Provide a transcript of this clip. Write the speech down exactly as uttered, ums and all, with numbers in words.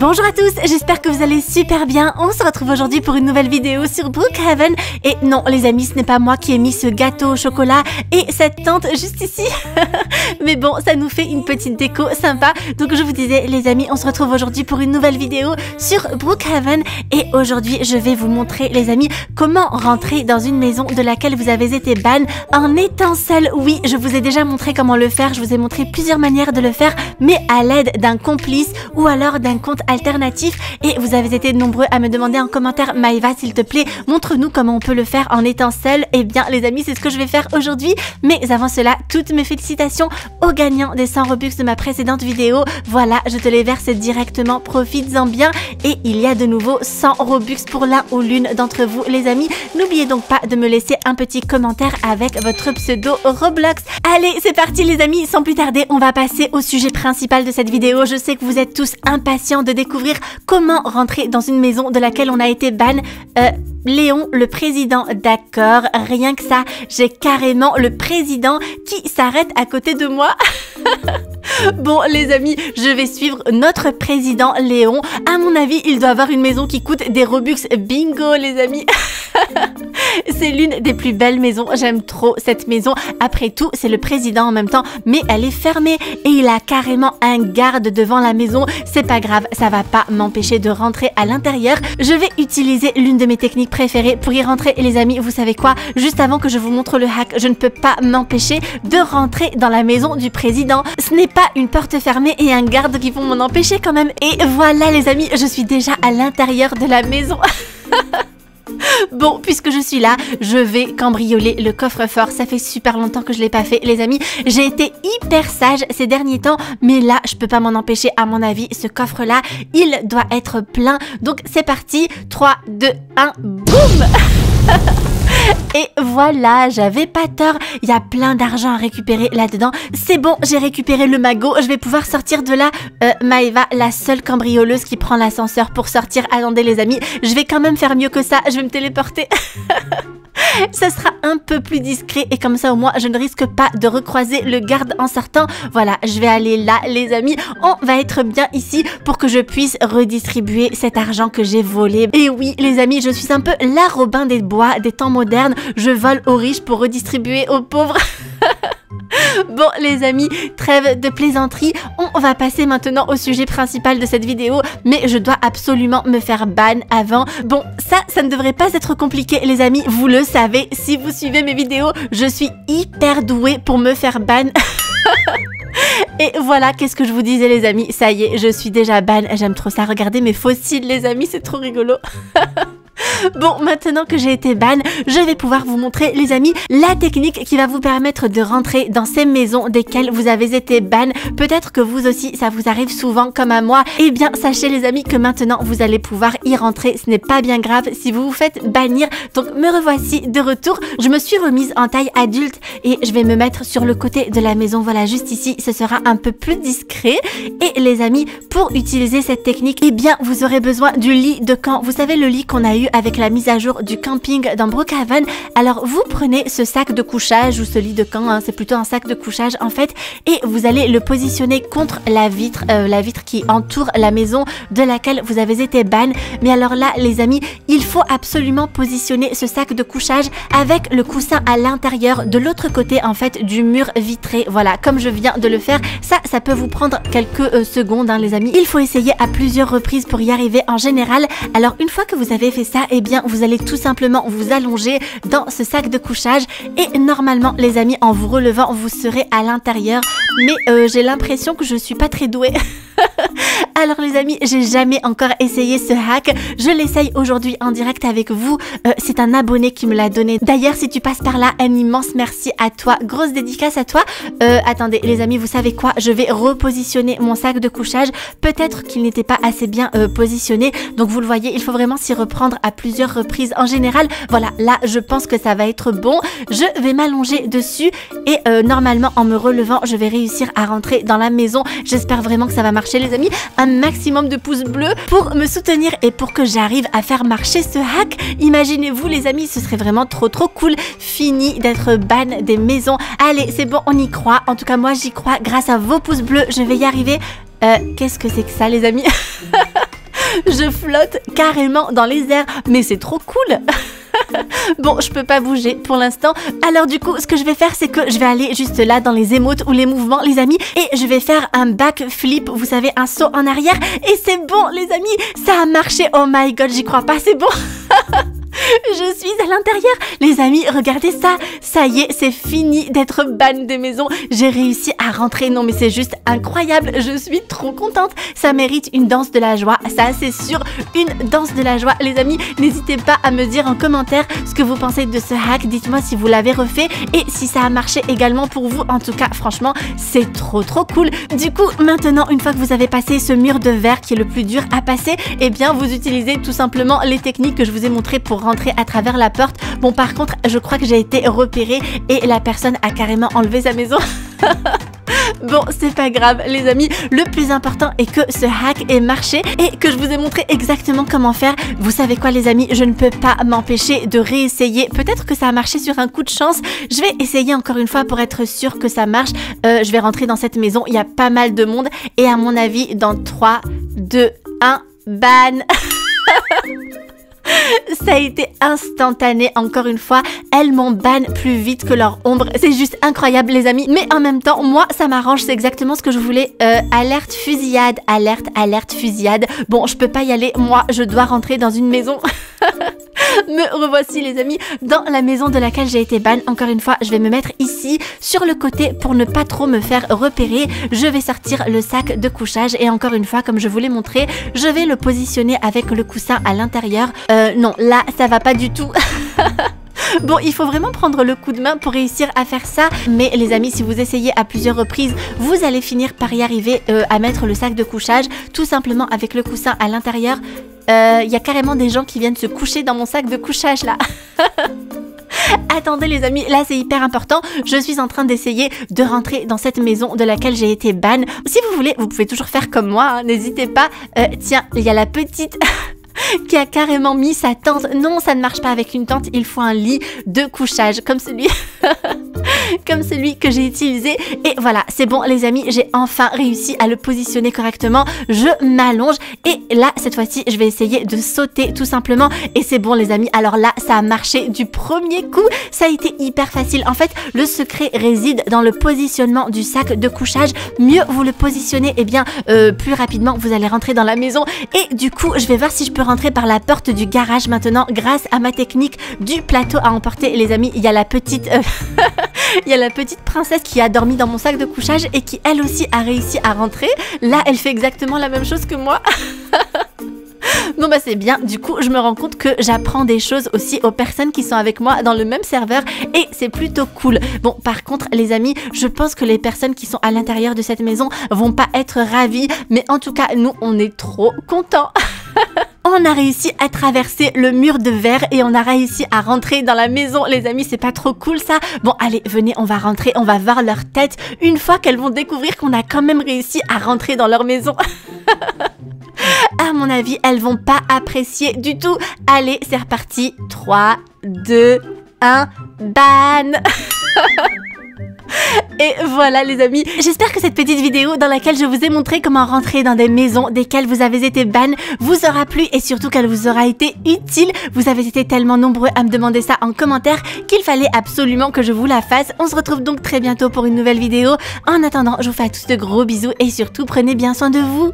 Bonjour à tous, j'espère que vous allez super bien. On se retrouve aujourd'hui pour une nouvelle vidéo sur Brookhaven. Et non les amis, ce n'est pas moi qui ai mis ce gâteau au chocolat et cette tente juste ici. Mais bon, ça nous fait une petite déco sympa. Donc je vous disais les amis, on se retrouve aujourd'hui pour une nouvelle vidéo sur Brookhaven. Et aujourd'hui je vais vous montrer les amis comment rentrer dans une maison de laquelle vous avez été ban en étant seul. Oui, je vous ai déjà montré comment le faire, je vous ai montré plusieurs manières de le faire, mais à l'aide d'un complice ou alors d'un compte alternatif. Et vous avez été nombreux à me demander en commentaire, Maeva s'il te plaît montre-nous comment on peut le faire en étant seul. Et bien les amis, c'est ce que je vais faire aujourd'hui. Mais avant cela, toutes mes félicitations aux gagnants des cent Robux de ma précédente vidéo. Voilà, je te les verse directement, profites-en bien. Et il y a de nouveau cent Robux pour l'un ou l'une d'entre vous les amis. N'oubliez donc pas de me laisser un petit commentaire avec votre pseudo Roblox. Allez, c'est parti les amis, sans plus tarder on va passer au sujet principal de cette vidéo. Je sais que vous êtes tous impatients de découvrir comment rentrer dans une maison de laquelle on a été ban. Euh, Léon, le président, d'accord, rien que ça, j'ai carrément le président qui s'arrête à côté de moi. Bon les amis, je vais suivre notre président Léon. À mon avis, il doit avoir une maison qui coûte des Robux. Bingo les amis. C'est l'une des plus belles maisons, j'aime trop cette maison. Après tout, c'est le président en même temps, mais elle est fermée et il a carrément un garde devant la maison. C'est pas grave, ça va pas m'empêcher de rentrer à l'intérieur. Je vais utiliser l'une de mes techniques préférées pour y rentrer les amis. Vous savez quoi? Juste avant que je vous montre le hack, je ne peux pas m'empêcher de rentrer dans la maison du président. Ce n'est pas une porte fermée et un garde qui vont m'en empêcher quand même. Et voilà les amis, je suis déjà à l'intérieur de la maison. Bon, puisque je suis là, je vais cambrioler le coffre-fort. Ça fait super longtemps que je ne l'ai pas fait, les amis. J'ai été hyper sage ces derniers temps, mais là, je ne peux pas m'en empêcher. À mon avis, ce coffre-là, il doit être plein. Donc, c'est parti. trois, deux, un, boum. Et voilà, j'avais pas tort, il y a plein d'argent à récupérer là-dedans. C'est bon, j'ai récupéré le magot, je vais pouvoir sortir de là. Euh, Maeva, la seule cambrioleuse qui prend l'ascenseur pour sortir. Attendez les amis, je vais quand même faire mieux que ça, je vais me téléporter. Ça sera un peu plus discret et comme ça au moins je ne risque pas de recroiser le garde en sortant. Voilà, je vais aller là les amis, on va être bien ici pour que je puisse redistribuer cet argent que j'ai volé. Et oui les amis, je suis un peu la Robin des Bois des temps modernes, je vole aux riches pour redistribuer aux pauvres. Bon les amis, trêve de plaisanterie, on va passer maintenant au sujet principal de cette vidéo. Mais je dois absolument me faire ban avant. Bon ça, ça ne devrait pas être compliqué les amis, vous le savez, si vous suivez mes vidéos, je suis hyper douée pour me faire ban. Et voilà, qu'est-ce que je vous disais les amis, ça y est, je suis déjà ban, j'aime trop ça, regardez mes fossiles les amis, c'est trop rigolo. Bon, maintenant que j'ai été ban, je vais pouvoir vous montrer les amis la technique qui va vous permettre de rentrer dans ces maisons desquelles vous avez été ban. Peut-être que vous aussi ça vous arrive souvent comme à moi. Eh bien sachez les amis que maintenant vous allez pouvoir y rentrer. Ce n'est pas bien grave si vous vous faites bannir. Donc me revoici de retour. Je me suis remise en taille adulte et je vais me mettre sur le côté de la maison. Voilà, juste ici, ce sera un peu plus discret. Et les amis, pour utiliser cette technique, eh bien vous aurez besoin du lit de camp. Vous savez le lit qu'on a eu avec la mise à jour du camping dans Brookhaven. Alors vous prenez ce sac de couchage ou ce lit de camp, hein, c'est plutôt un sac de couchage en fait, et vous allez le positionner contre la vitre, euh, la vitre qui entoure la maison de laquelle vous avez été ban. Mais alors là les amis, il faut absolument positionner ce sac de couchage avec le coussin à l'intérieur de l'autre côté en fait du mur vitré. Voilà, comme je viens de le faire, ça, ça peut vous prendre quelques euh, secondes hein, les amis. Il faut essayer à plusieurs reprises pour y arriver en général. Alors une fois que vous avez fait ça, eh bien vous allez tout simplement vous allonger dans ce sac de couchage et normalement les amis, en vous relevant vous serez à l'intérieur. Mais euh, j'ai l'impression que je suis pas très douée. Alors les amis, j'ai jamais encore essayé ce hack, je l'essaye aujourd'hui en direct avec vous, euh, c'est un abonné qui me l'a donné. D'ailleurs si tu passes par là, un immense merci à toi, grosse dédicace à toi. euh, Attendez les amis, vous savez quoi, je vais repositionner mon sac de couchage, peut-être qu'il n'était pas assez bien euh, positionné. Donc vous le voyez, il faut vraiment s'y reprendre à plusieurs reprises en général. Voilà, là je pense que ça va être bon. Je vais m'allonger dessus et euh, normalement en me relevant je vais réussir à rentrer dans la maison. J'espère vraiment que ça va marcher les amis. Un maximum de pouces bleus pour me soutenir et pour que j'arrive à faire marcher ce hack. Imaginez-vous les amis, ce serait vraiment trop trop cool. Fini d'être ban des maisons. Allez c'est bon, on y croit, en tout cas moi j'y crois. Grâce à vos pouces bleus je vais y arriver. Euh, qu'est-ce que c'est que ça les amis? Je flotte carrément dans les airs, mais c'est trop cool. Bon, je peux pas bouger pour l'instant. Alors du coup, ce que je vais faire, c'est que je vais aller juste là dans les émotes ou les mouvements, les amis. Et je vais faire un backflip, vous savez, un saut en arrière. Et c'est bon, les amis, ça a marché. Oh my god, j'y crois pas, c'est bon. Je suis à l'intérieur. Les amis, regardez ça. Ça y est, c'est fini d'être banne des maisons. J'ai réussi à rentrer. Non, mais c'est juste incroyable. Je suis trop contente. Ça mérite une danse de la joie. Ça, c'est sûr. Une danse de la joie. Les amis, n'hésitez pas à me dire en commentaire ce que vous pensez de ce hack. Dites-moi si vous l'avez refait et si ça a marché également pour vous. En tout cas, franchement, c'est trop, trop cool. Du coup, maintenant, une fois que vous avez passé ce mur de verre qui est le plus dur à passer, eh bien, vous utilisez tout simplement les techniques que je vous ai montrées pour rentrer à travers la porte. Bon, par contre, je crois que j'ai été repérée et la personne a carrément enlevé sa maison. Bon, c'est pas grave, les amis. Le plus important est que ce hack ait marché et que je vous ai montré exactement comment faire. Vous savez quoi, les amis, je ne peux pas m'empêcher de réessayer. Peut-être que ça a marché sur un coup de chance. Je vais essayer encore une fois pour être sûre que ça marche. Euh, je vais rentrer dans cette maison. Il y a pas mal de monde. Et à mon avis, dans trois, deux, un, ban. Ça a été instantané, encore une fois. Elles m'en bannent plus vite que leur ombre. C'est juste incroyable, les amis. Mais en même temps, moi, ça m'arrange. C'est exactement ce que je voulais. Euh, alerte fusillade, alerte, alerte fusillade. Bon, je peux pas y aller. Moi, je dois rentrer dans une maison. Me revoici, les amis, dans la maison de laquelle j'ai été ban. Encore une fois, je vais me mettre ici, sur le côté, pour ne pas trop me faire repérer. Je vais sortir le sac de couchage. Et encore une fois, comme je vous l'ai montré, je vais le positionner avec le coussin à l'intérieur. Euh, Euh, non, là, ça va pas du tout. Bon, il faut vraiment prendre le coup de main pour réussir à faire ça. Mais les amis, si vous essayez à plusieurs reprises, vous allez finir par y arriver euh, à mettre le sac de couchage, tout simplement avec le coussin à l'intérieur. Euh, y a carrément des gens qui viennent se coucher dans mon sac de couchage, là. Attendez, les amis, là c'est hyper important. Je suis en train d'essayer de rentrer dans cette maison de laquelle j'ai été ban. Si vous voulez, vous pouvez toujours faire comme moi, n'hésitez pas. Euh, tiens, il y a la petite... qui a carrément mis sa tente. Non, ça ne marche pas avec une tente, il faut un lit de couchage comme celui comme celui que j'ai utilisé. Et voilà, c'est bon, les amis, j'ai enfin réussi à le positionner correctement. Je m'allonge et là, cette fois-ci, je vais essayer de sauter tout simplement. Et c'est bon, les amis, alors là, ça a marché du premier coup. Ça a été hyper facile. En fait, le secret réside dans le positionnement du sac de couchage. Mieux vous le positionnez, eh bien, euh, plus rapidement, vous allez rentrer dans la maison. Et du coup, je vais voir si je peux rentrer par la porte du garage maintenant grâce à ma technique du plateau à emporter. Les amis, il y a la petite euh, il y a la petite princesse qui a dormi dans mon sac de couchage et qui elle aussi a réussi à rentrer. Là, elle fait exactement la même chose que moi. Bon bah c'est bien, du coup je me rends compte que j'apprends des choses aussi aux personnes qui sont avec moi dans le même serveur et c'est plutôt cool. Bon, par contre, les amis, je pense que les personnes qui sont à l'intérieur de cette maison vont pas être ravies, mais en tout cas nous on est trop contents. On a réussi à traverser le mur de verre et on a réussi à rentrer dans la maison. Les amis, c'est pas trop cool ça? Bon, allez, venez, on va rentrer, on va voir leur tête une fois qu'elles vont découvrir qu'on a quand même réussi à rentrer dans leur maison. À mon avis, elles vont pas apprécier du tout. Allez, c'est reparti. trois, deux, un, ban. Et voilà, les amis, j'espère que cette petite vidéo dans laquelle je vous ai montré comment rentrer dans des maisons desquelles vous avez été ban vous aura plu et surtout qu'elle vous aura été utile. Vous avez été tellement nombreux à me demander ça en commentaire qu'il fallait absolument que je vous la fasse. On se retrouve donc très bientôt pour une nouvelle vidéo. En attendant, je vous fais à tous de gros bisous et surtout prenez bien soin de vous.